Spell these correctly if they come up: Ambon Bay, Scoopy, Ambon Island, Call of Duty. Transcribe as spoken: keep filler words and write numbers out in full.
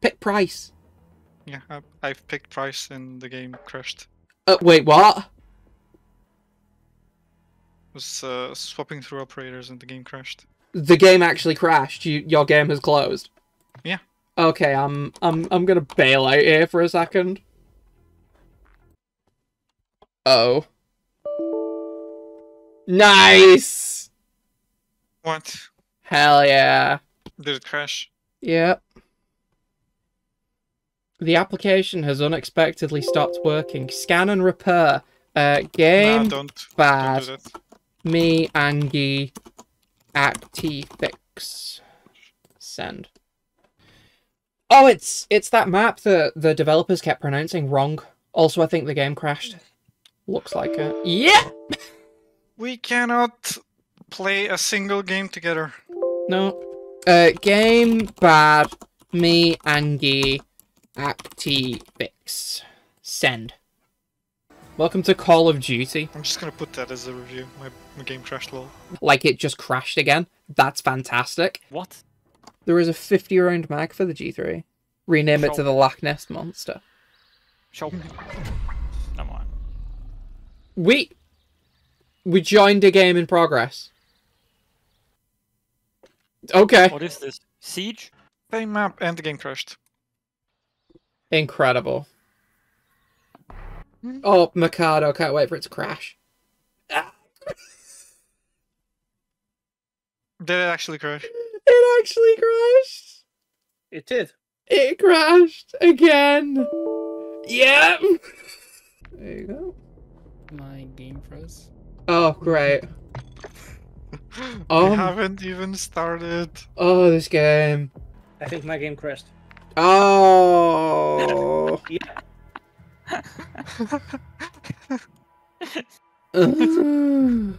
Pick Price. Yeah, I, I've picked Price and the game crashed. Uh, wait, what? I was uh, swapping through operators and the game crashed. The game actually crashed. You, your game has closed. Yeah. Okay, I'm I'm I'm gonna bail out here for a second. Uh oh. Nice. What? Hell yeah. Did it crash? Yep. The application has unexpectedly stopped working. Scan and repair. Uh, game nah, don't. bad. Don't do that. Me Angie Actifix. Send. Oh, it's it's that map that the developers kept pronouncing wrong. Also, I think the game crashed. Looks like it. Yeah. We cannot play a single game together. No. Uh, game bad. Me Angie. Actifix. Send. Welcome to Call of Duty. I'm just gonna put that as a review. My, my game crashed, lol. Like it just crashed again? That's fantastic. What? There is a fifty round mag for the G three. Rename Shop. it to the Loch Ness Monster. Shop. Come on. We... We joined a game in progress. Okay. What is this? Siege? Same map and the game crashed. Incredible. Oh, Mikado, can't wait for it to crash. Ah. Did it actually crash? It actually crashed. It did. It crashed again. Yeah. There you go. My game froze. Oh, great. Oh, I haven't even started. Oh, this game. I think my game crashed. Oh. Yeah. uh.